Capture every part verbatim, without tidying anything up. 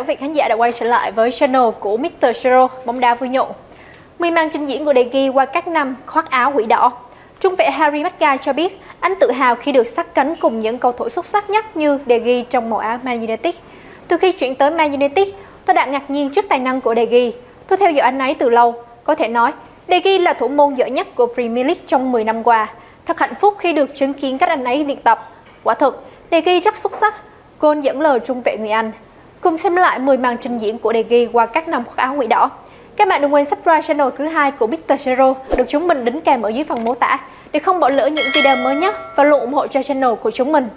quý vị khán giả đã quay trở lại với channel của mít tơ Shero bóng đá vui nhộn. Mười màn trình diễn của De Gea qua các năm khoác áo quỷ đỏ. Trung vệ Harry Maguire cho biết anh tự hào khi được sát cánh cùng những cầu thủ xuất sắc nhất như De Gea trong màu áo Man United. Từ khi chuyển tới Man United, tôi đã ngạc nhiên trước tài năng của De Gea. Tôi theo dõi anh ấy từ lâu. Có thể nói, De Gea là thủ môn giỏi nhất của Premier League trong mười năm qua. Thật hạnh phúc khi được chứng kiến cách anh ấy luyện tập. Quả thực, De Gea rất xuất sắc. Gôn dẫn lời trung vệ người Anh. Cùng xem lại mười màn trình diễn của De Gea qua các năm khoác áo quỷ đỏ. Các bạn đừng quên subscribe channel thứ hai của mít tơ Shero được chúng mình đính kèm ở dưới phần mô tả để không bỏ lỡ những video mới nhất và luôn ủng hộ cho channel của chúng mình.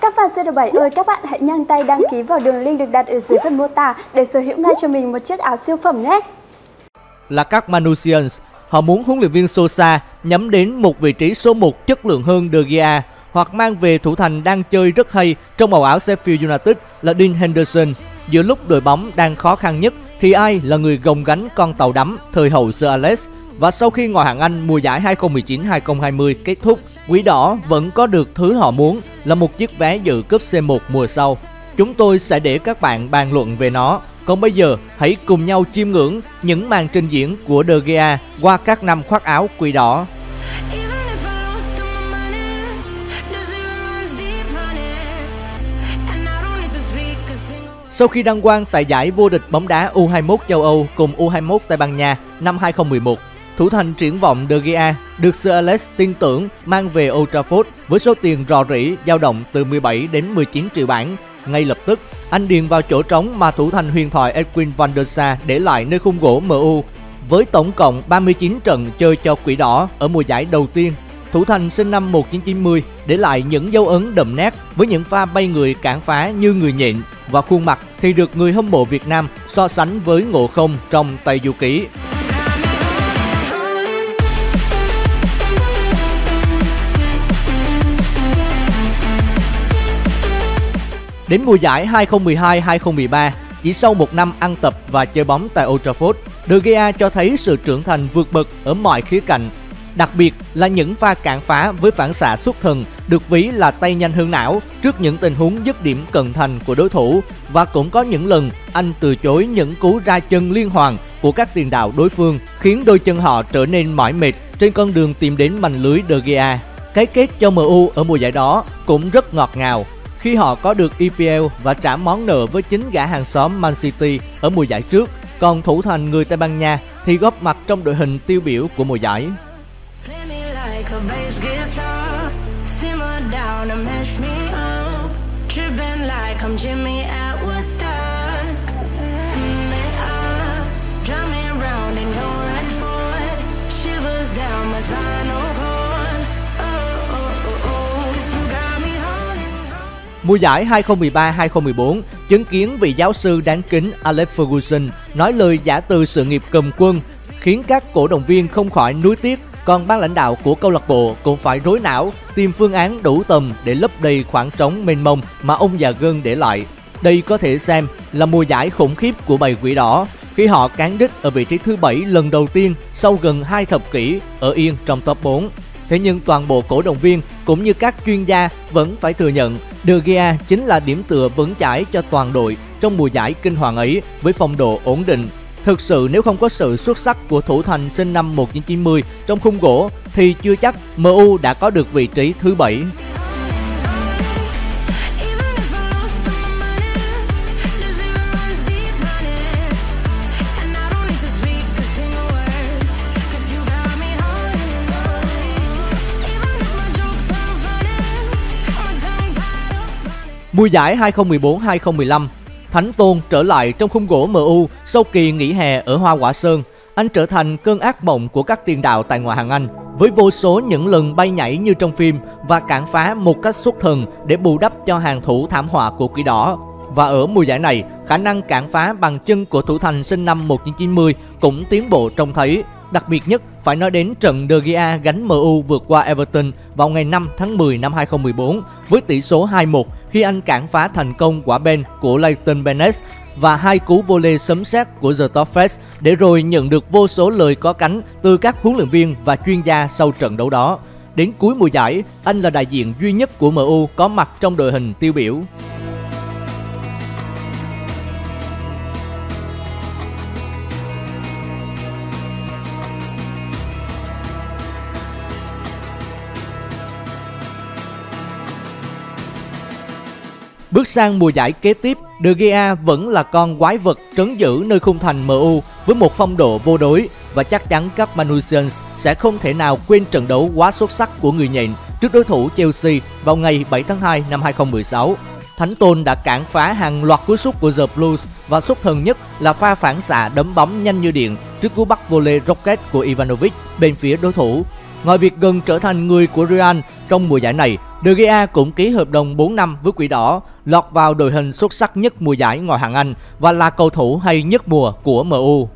Các fan xê đê bảy ơi, các bạn hãy nhanh tay đăng ký vào đường link được đặt ở dưới phần mô tả để sở hữu ngay cho mình một chiếc áo siêu phẩm nhé. Là các Manusians, họ muốn huấn luyện viên Solskjaer nhắm đến một vị trí số một chất lượng hơn De Gea hoặc mang về thủ thành đang chơi rất hay trong màu áo Sheffield United là Dean Henderson. Giữa lúc đội bóng đang khó khăn nhất thì ai là người gồng gánh con tàu đắm thời hậu Sir Alex? Và sau khi ngoại hạng Anh mùa giải hai không mười chín hai không hai mươi kết thúc, Quỷ Đỏ vẫn có được thứ họ muốn là một chiếc vé dự cúp xê một mùa sau. Chúng tôi sẽ để các bạn bàn luận về nó. Còn bây giờ, hãy cùng nhau chiêm ngưỡng những màn trình diễn của De Gea qua các năm khoác áo quỷ đỏ. Sau khi đăng quang tại giải vô địch bóng đá U hai mươi mốt châu Âu cùng U hai mươi mốt Tây Ban Nha năm hai không mười một, thủ thành triển vọng De Gea được Sir Alex tin tưởng mang về Old Trafford với số tiền rò rỉ dao động từ mười bảy đến mười chín triệu bảng. Ngay lập tức, anh điền vào chỗ trống mà thủ thành huyền thoại Edwin van der Sar để lại nơi khung gỗ em u. Với tổng cộng ba mươi chín trận chơi cho Quỷ Đỏ ở mùa giải đầu tiên, thủ thành sinh năm một nghìn chín trăm chín mươi để lại những dấu ấn đậm nét với những pha bay người cản phá như người nhện, và khuôn mặt thì được người hâm mộ Việt Nam so sánh với Ngộ Không trong Tây Du Ký. Đến mùa giải hai không mười hai hai không mười ba, chỉ sau một năm ăn tập và chơi bóng tại Old Trafford, De Gea cho thấy sự trưởng thành vượt bậc ở mọi khía cạnh, đặc biệt là những pha cản phá với phản xạ xuất thần được ví là tay nhanh hơn não trước những tình huống dứt điểm cận thành của đối thủ, và cũng có những lần anh từ chối những cú ra chân liên hoàn của các tiền đạo đối phương, khiến đôi chân họ trở nên mỏi mệt trên con đường tìm đến mành lưới De Gea. Cái kết cho em u ở mùa giải đó cũng rất ngọt ngào, khi họ có được e pê lờ và trả món nợ với chính gã hàng xóm Man City ở mùa giải trước, còn thủ thành người Tây Ban Nha thì góp mặt trong đội hình tiêu biểu của mùa giải. Mùa giải hai không mười ba hai không mười bốn chứng kiến vị giáo sư đáng kính Alex Ferguson nói lời giã từ sự nghiệp cầm quân, khiến các cổ động viên không khỏi nuối tiếc, còn ban lãnh đạo của câu lạc bộ cũng phải rối não tìm phương án đủ tầm để lấp đầy khoảng trống mênh mông mà ông già gơn để lại. Đây có thể xem là mùa giải khủng khiếp của bầy Quỷ Đỏ, khi họ cán đích ở vị trí thứ bảy lần đầu tiên sau gần hai thập kỷ ở yên trong top bốn. Thế nhưng toàn bộ cổ động viên cũng như các chuyên gia vẫn phải thừa nhận De Gea chính là điểm tựa vững chãi cho toàn đội trong mùa giải kinh hoàng ấy với phong độ ổn định. Thực sự nếu không có sự xuất sắc của thủ thành sinh năm một nghìn chín trăm chín mươi trong khung gỗ thì chưa chắc em u đã có được vị trí thứ bảy. Mùa giải hai không mười bốn hai không mười lăm, Thánh Tôn trở lại trong khung gỗ em u sau kỳ nghỉ hè ở Hoa Quả Sơn. Anh trở thành cơn ác mộng của các tiền đạo tại ngoại hạng Anh, với vô số những lần bay nhảy như trong phim và cản phá một cách xuất thần để bù đắp cho hàng thủ thảm họa của Quỷ Đỏ. Và ở mùa giải này, khả năng cản phá bằng chân của thủ thành sinh năm một nghìn chín trăm chín mươi cũng tiến bộ trông thấy. Đặc biệt nhất phải nói đến trận De Gea gánh em u vượt qua Everton vào ngày năm tháng mười năm hai không mười bốn với tỷ số hai một khi anh cản phá thành công quả bên của Layton Benes và hai cú volley sấm sét của The Top Fest để rồi nhận được vô số lời có cánh từ các huấn luyện viên và chuyên gia sau trận đấu đó. Đến cuối mùa giải, anh là đại diện duy nhất của em u có mặt trong đội hình tiêu biểu. Bước sang mùa giải kế tiếp, De Gea vẫn là con quái vật trấn giữ nơi khung thành em u với một phong độ vô đối, và chắc chắn các Manusians sẽ không thể nào quên trận đấu quá xuất sắc của người nhện trước đối thủ Chelsea vào ngày bảy tháng hai năm hai không một sáu. Thánh Tôn đã cản phá hàng loạt cú sút của The Blues và xuất thần nhất là pha phản xạ đấm bóng nhanh như điện trước cú bắt volley rocket của Ivanovic bên phía đối thủ. Ngoài việc gần trở thành người của Real trong mùa giải này, De Gea cũng ký hợp đồng bốn năm với Quỷ Đỏ, lọt vào đội hình xuất sắc nhất mùa giải ngoại hạng Anh và là cầu thủ hay nhất mùa của em u.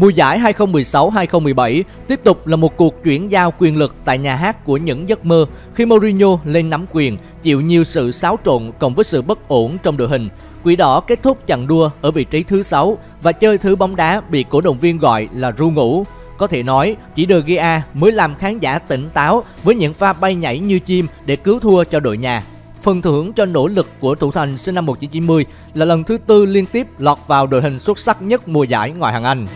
Mùa giải hai không một sáu hai không một bảy tiếp tục là một cuộc chuyển giao quyền lực tại nhà hát của những giấc mơ khi Mourinho lên nắm quyền, chịu nhiều sự xáo trộn cộng với sự bất ổn trong đội hình. Quỷ Đỏ kết thúc chặng đua ở vị trí thứ sáu và chơi thứ bóng đá bị cổ động viên gọi là ru ngủ. Có thể nói, chỉ De Gea mới làm khán giả tỉnh táo với những pha bay nhảy như chim để cứu thua cho đội nhà. Phần thưởng cho nỗ lực của thủ thành sinh năm một nghìn chín trăm chín mươi là lần thứ tư liên tiếp lọt vào đội hình xuất sắc nhất mùa giải ngoại hạng Anh.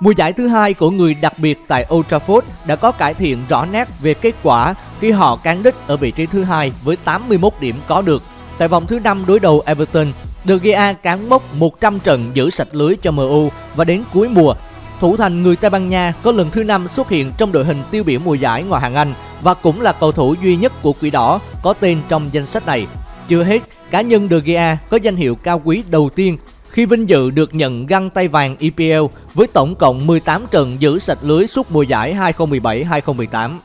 Mùa giải thứ hai của người đặc biệt tại Old Trafford đã có cải thiện rõ nét về kết quả khi họ cán đích ở vị trí thứ hai với tám mươi mốt điểm có được. Tại vòng thứ năm đối đầu Everton, De Gea cán mốc một trăm trận giữ sạch lưới cho em u và đến cuối mùa, thủ thành người Tây Ban Nha có lần thứ năm xuất hiện trong đội hình tiêu biểu mùa giải ngoại hạng Anh và cũng là cầu thủ duy nhất của Quỷ Đỏ có tên trong danh sách này. Chưa hết, cá nhân De Gea có danh hiệu cao quý đầu tiên khi vinh dự được nhận găng tay vàng e pê lờ với tổng cộng mười tám trận giữ sạch lưới suốt mùa giải hai không một bảy hai không một tám.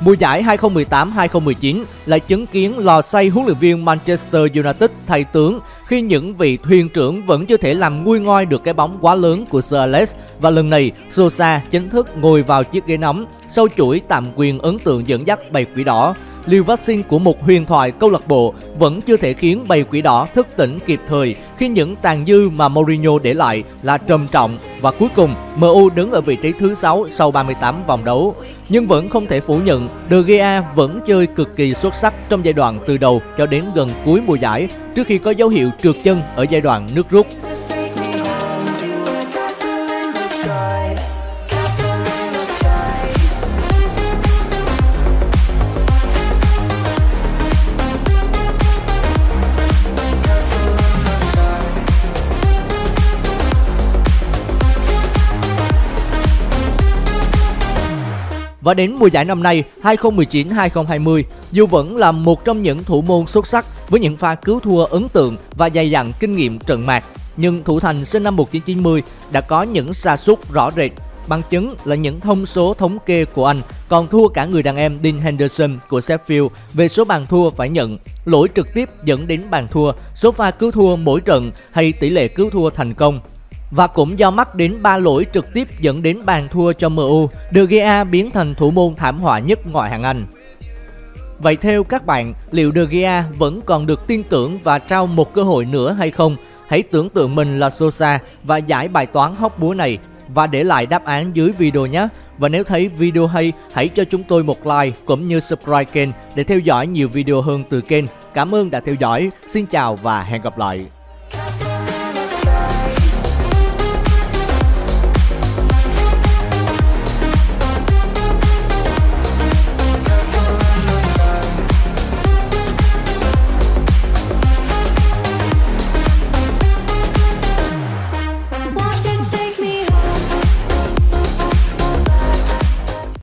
Mùa giải hai không một tám hai không một chín lại chứng kiến lò xay huấn luyện viên Manchester United thay tướng khi những vị thuyền trưởng vẫn chưa thể làm nguôi ngoai được cái bóng quá lớn của Sir Alex, và lần này Solskjaer chính thức ngồi vào chiếc ghế nóng sau chuỗi tạm quyền ấn tượng dẫn dắt bầy Quỷ Đỏ. Liều vaccine của một huyền thoại câu lạc bộ vẫn chưa thể khiến bầy Quỷ Đỏ thức tỉnh kịp thời khi những tàn dư mà Mourinho để lại là trầm trọng, và cuối cùng em u đứng ở vị trí thứ sáu sau ba mươi tám vòng đấu. Nhưng vẫn không thể phủ nhận De Gea vẫn chơi cực kỳ xuất sắc trong giai đoạn từ đầu cho đến gần cuối mùa giải trước khi có dấu hiệu trượt chân ở giai đoạn nước rút. Và đến mùa giải năm nay hai không một chín hai không hai không, dù vẫn là một trong những thủ môn xuất sắc với những pha cứu thua ấn tượng và dày dặn kinh nghiệm trận mạc, nhưng thủ thành sinh năm một nghìn chín trăm chín mươi đã có những sa sút rõ rệt. Bằng chứng là những thông số thống kê của anh còn thua cả người đàn em Dean Henderson của Sheffield về số bàn thua phải nhận, lỗi trực tiếp dẫn đến bàn thua, số pha cứu thua mỗi trận hay tỷ lệ cứu thua thành công. Và cũng do mắc đến ba lỗi trực tiếp dẫn đến bàn thua cho em u, De Gea biến thành thủ môn thảm họa nhất ngoại hạng Anh. Vậy theo các bạn, liệu De Gea vẫn còn được tin tưởng và trao một cơ hội nữa hay không? Hãy tưởng tượng mình là Solskjaer và giải bài toán hóc búa này và để lại đáp án dưới video nhé. Và nếu thấy video hay, hãy cho chúng tôi một like cũng như subscribe kênh để theo dõi nhiều video hơn từ kênh. Cảm ơn đã theo dõi, xin chào và hẹn gặp lại.